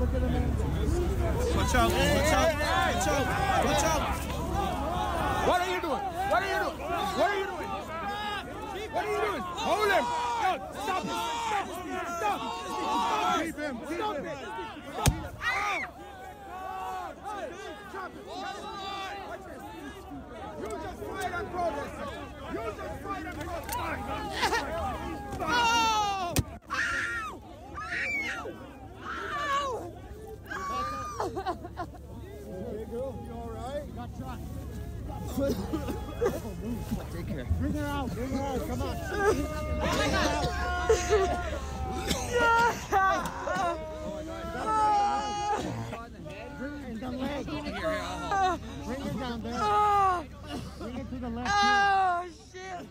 Watch out, watch out, watch out, watch out. What are you doing? What are you doing? What are you doing? What are you doing? Hold him. Stop it. Stop it. Stop it. Stop it. Keep him. Stop it. Stop it. Watch this. You just fight and protest. You just fight and protest. Stop. Take care. Bring her out. Bring her out. Come on. Bring her down the leg. Bring her down there. Bring her to the left. Oh, shit.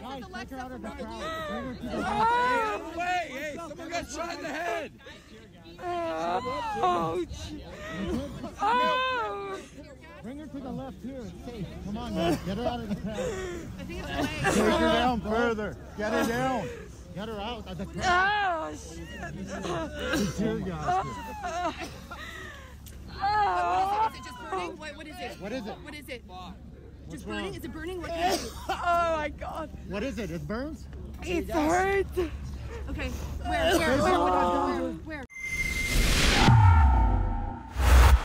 Guys, take her out of the crowd. Bring her to the left. Hey, hey, someone got shot in the head. Oh, shit. Oh. Bring her to the left here. It's safe. Come on, man. Get her out of the crowd. I think it's late. Take her down further. Get her down. Get her out of the crowd. Oh, shit. What is it? Just burning? What is it? What is it? What is it? Just burning? Is it burning? What is it? Oh, my God. What is it? It burns? It hurts. Okay. Where? Where? Where? Where?